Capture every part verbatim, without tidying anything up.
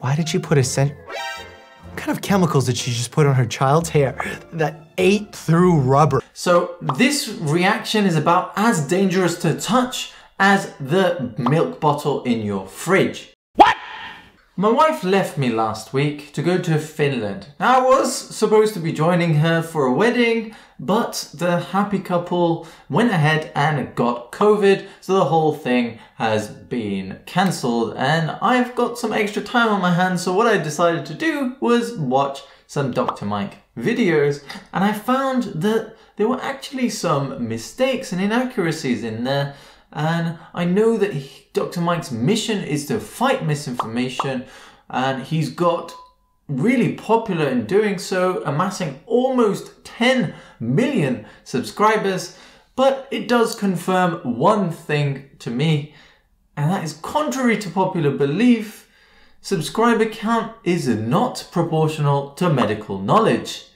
Why did she put a scent? What kind of chemicals did she just put on her child's hair that ate through rubber? So this reaction is about as dangerous to touch as the milk bottle in your fridge. What? My wife left me last week to go to Finland. I was supposed to be joining her for a wedding, but the happy couple went ahead and got COVID, so the whole thing has been cancelled and I've got some extra time on my hands, so what I decided to do was watch some Doctor Mike videos, and I found that there were actually some mistakes and inaccuracies in there. And I know that he, Doctor Mike's mission is to fight misinformation, and he's got really popular in doing so, amassing almost ten million subscribers. But it does confirm one thing to me, and that is, contrary to popular belief, subscriber count is not proportional to medical knowledge.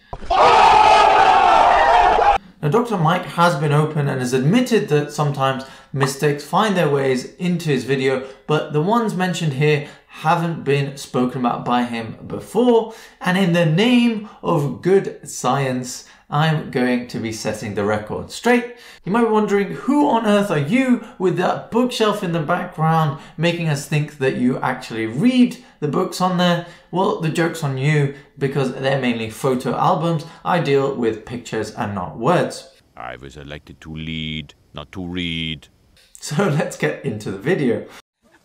Now, Doctor Mike has been open and has admitted that sometimes mistakes find their ways into his video, but the ones mentioned here haven't been spoken about by him before. And in the name of good science, I'm going to be setting the record straight. You might be wondering, who on earth are you with that bookshelf in the background making us think that you actually read the books on there? Well, the joke's on you, because they're mainly photo albums. I deal with pictures and not words. I was elected to lead, not to read. So let's get into the video.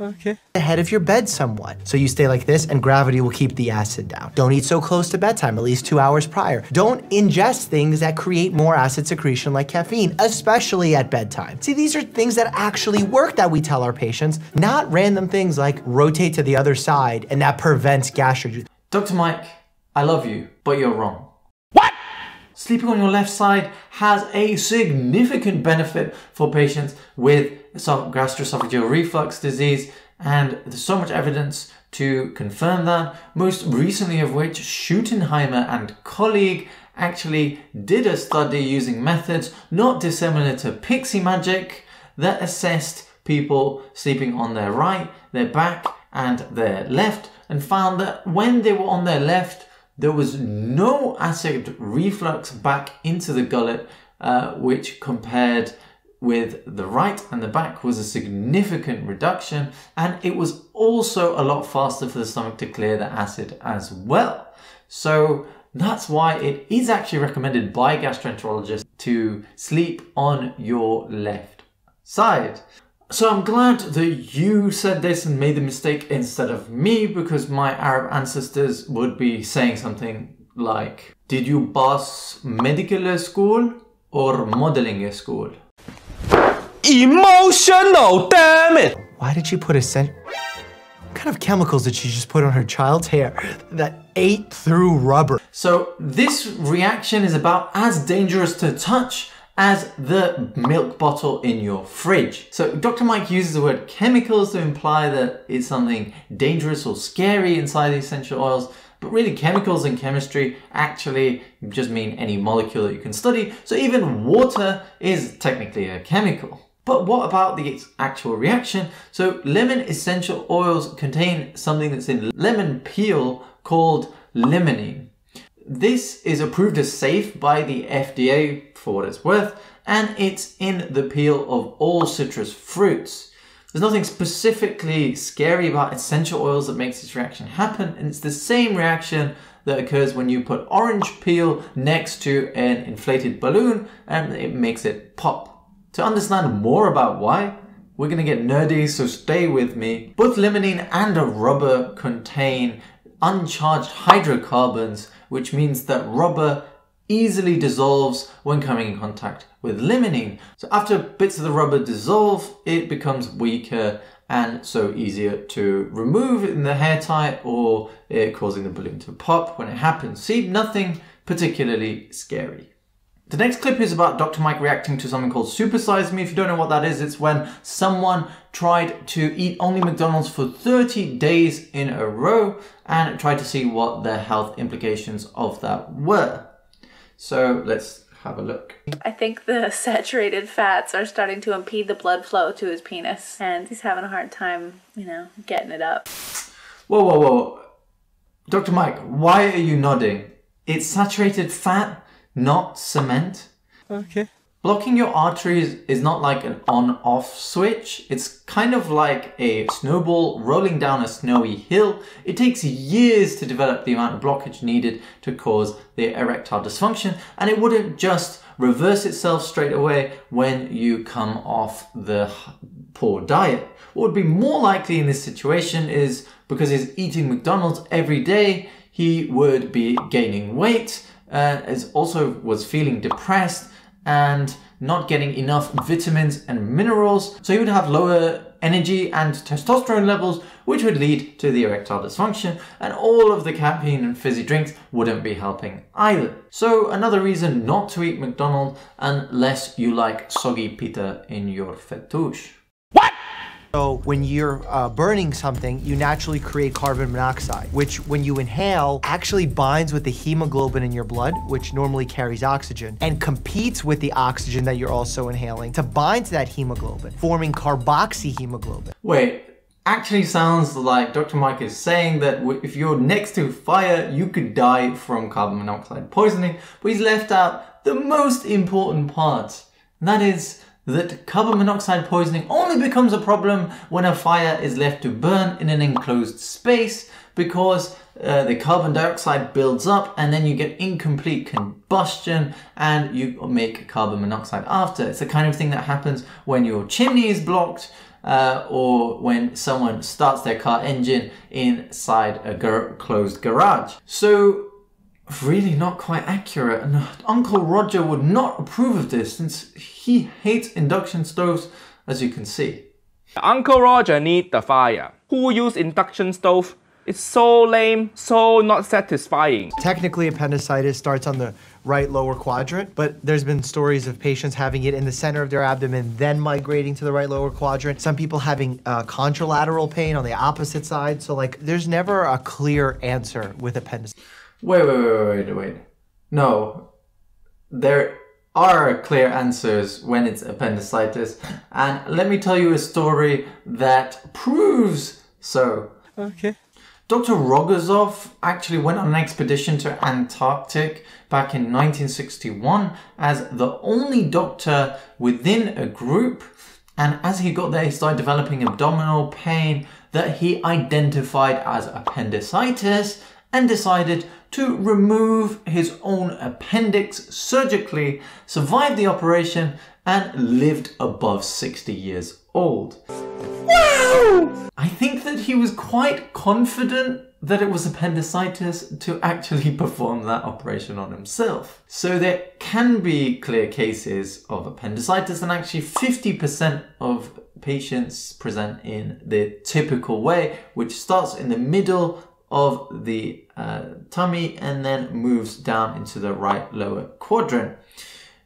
Okay. The head of your bed somewhat. So you stay like this and gravity will keep the acid down. Don't eat so close to bedtime, at least two hours prior. Don't ingest things that create more acid secretion like caffeine, especially at bedtime. See, these are things that actually work that we tell our patients, not random things like rotate to the other side and that prevents gastric juice. Doctor Mike, I love you, but you're wrong. Sleeping on your left side has a significant benefit for patients with gastroesophageal reflux disease, and there's so much evidence to confirm that, most recently of which Schuttenheimer and colleague actually did a study using methods not dissimilar to pixie magic that assessed people sleeping on their right, their back and their left, and found that when they were on their left, there was no acid reflux back into the gullet, uh, which compared with the right and the back was a significant reduction. And it was also a lot faster for the stomach to clear the acid as well. So that's why it is actually recommended by gastroenterologists to sleep on your left side. So I'm glad that you said this and made the mistake instead of me, because my Arab ancestors would be saying something like, did you pass medical school or modeling school? Emotional, damn it! Why did she put a scent? What kind of chemicals did she just put on her child's hair that ate through rubber? So this reaction is about as dangerous to touch as the milk bottle in your fridge. So Doctor Mike uses the word chemicals to imply that it's something dangerous or scary inside the essential oils, but really chemicals and chemistry actually just mean any molecule that you can study. So even water is technically a chemical. But what about the actual reaction? So lemon essential oils contain something that's in lemon peel called limonene. This is approved as safe by the F D A for what it's worth, and it's in the peel of all citrus fruits. There's nothing specifically scary about essential oils that makes this reaction happen, and it's the same reaction that occurs when you put orange peel next to an inflated balloon and it makes it pop. To understand more about why, we're gonna get nerdy, so stay with me. Both limonene and rubber contain uncharged hydrocarbons, which means that rubber easily dissolves when coming in contact with limonene. So after bits of the rubber dissolve, it becomes weaker and so easier to remove in the hair tie or it causing the balloon to pop when it happens. See, nothing particularly scary. The next clip is about Doctor Mike reacting to something called Super Size Me. If you don't know what that is, it's when someone tried to eat only McDonald's for thirty days in a row and tried to see what the health implications of that were. So let's have a look. I think the saturated fats are starting to impede the blood flow to his penis and he's having a hard time, you know, getting it up. Whoa, whoa, whoa. Doctor Mike, why are you nodding? It's saturated fat, not cement. Okay. Blocking your arteries is not like an on-off switch. It's kind of like a snowball rolling down a snowy hill. It takes years to develop the amount of blockage needed to cause the erectile dysfunction, and it wouldn't just reverse itself straight away when you come off the poor diet. What would be more likely in this situation is, because he's eating McDonald's every day, he would be gaining weight, uh, is also was feeling depressed, and not getting enough vitamins and minerals. So you would have lower energy and testosterone levels, which would lead to the erectile dysfunction, and all of the caffeine and fizzy drinks wouldn't be helping either. So another reason not to eat McDonald's unless you like soggy pita in your fetouche. What? So when you're uh, burning something, you naturally create carbon monoxide, which when you inhale actually binds with the hemoglobin in your blood, which normally carries oxygen, and competes with the oxygen that you're also inhaling to bind to that hemoglobin, forming carboxyhemoglobin. Wait, actually sounds like Doctor Mike is saying that if you're next to fire, you could die from carbon monoxide poisoning, but he's left out the most important part, and that is that carbon monoxide poisoning only becomes a problem when a fire is left to burn in an enclosed space, because uh, the carbon dioxide builds up and then you get incomplete combustion and you make carbon monoxide after. It's the kind of thing that happens when your chimney is blocked uh, or when someone starts their car engine inside a gar- closed garage. So really not quite accurate, and Uncle Roger would not approve of this since he hates induction stoves, as you can see. Uncle Roger needs the fire. Who use induction stove? It's so lame, so not satisfying. Technically, appendicitis starts on the right lower quadrant, but there's been stories of patients having it in the center of their abdomen, then migrating to the right lower quadrant. Some people having uh, contralateral pain on the opposite side. So like, there's never a clear answer with appendicitis. Wait, wait, wait, wait, wait. No, there are clear answers when it's appendicitis, and let me tell you a story that proves so. Okay. Doctor Rogozov actually went on an expedition to Antarctic back in nineteen sixty-one as the only doctor within a group, and as he got there, he started developing abdominal pain that he identified as appendicitis, and decided to remove his own appendix surgically, survived the operation, and lived above sixty years old. Wow! I think that he was quite confident that it was appendicitis to actually perform that operation on himself. So there can be clear cases of appendicitis, and actually fifty percent of patients present in the typical way, which starts in the middle of the uh, tummy and then moves down into the right lower quadrant.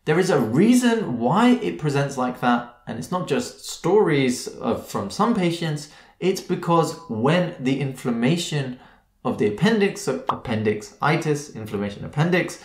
There is a reason why it presents like that, and it's not just stories of, from some patients, it's because when the inflammation of the appendix, so appendicitis, inflammation appendix,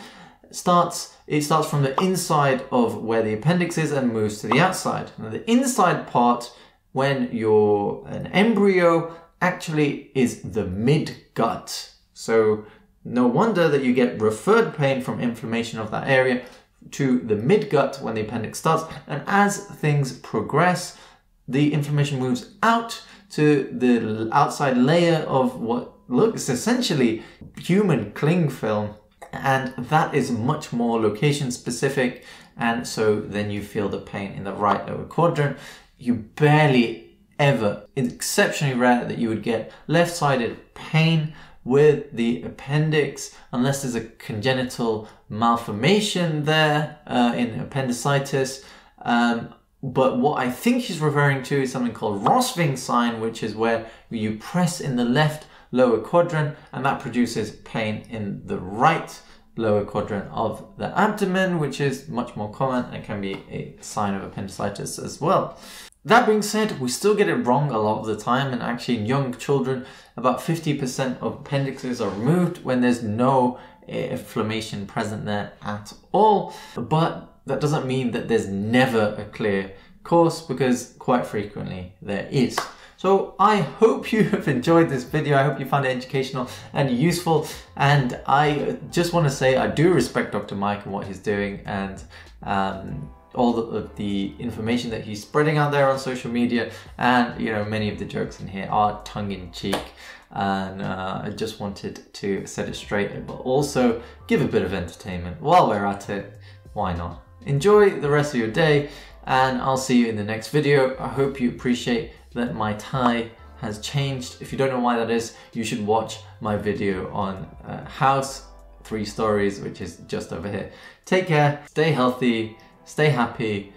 starts, it starts from the inside of where the appendix is and moves to the outside. Now the inside part, when you're an embryo, actually is the mid-gut. So no wonder that you get referred pain from inflammation of that area to the mid-gut when the appendix starts. And as things progress, the inflammation moves out to the outside layer of what looks essentially human cling film. And that is much more location specific. And so then you feel the pain in the right lower quadrant. You barely ever. It's exceptionally rare that you would get left-sided pain with the appendix unless there's a congenital malformation there uh, in appendicitis. Um, but what I think he's referring to is something called Rovsing sign, which is where you press in the left lower quadrant and that produces pain in the right lower quadrant of the abdomen, which is much more common and can be a sign of appendicitis as well. That being said, we still get it wrong a lot of the time, and actually in young children, about fifty percent of appendixes are removed when there's no inflammation present there at all. But that doesn't mean that there's never a clear course, because quite frequently there is. So I hope you have enjoyed this video. I hope you found it educational and useful. And I just want to say I do respect Doctor Mike and what he's doing, and um, all of the information that he's spreading out there on social media. And you know, many of the jokes in here are tongue-in-cheek. And uh, I just wanted to set it straight, but also give a bit of entertainment while we're at it. Why not? Enjoy the rest of your day, and I'll see you in the next video. I hope you appreciate that my tie has changed. If you don't know why that is, you should watch my video on uh, house three stories, which is just over here. Take care, stay healthy, stay happy,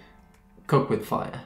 cook with fire.